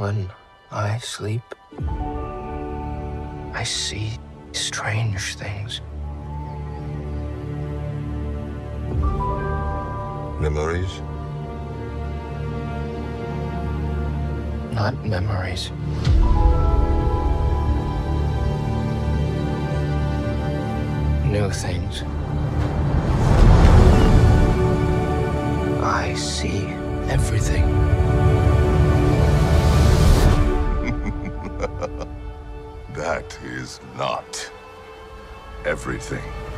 When I sleep, I see strange things. Memories? Not memories. New things. I see everything. That is not everything.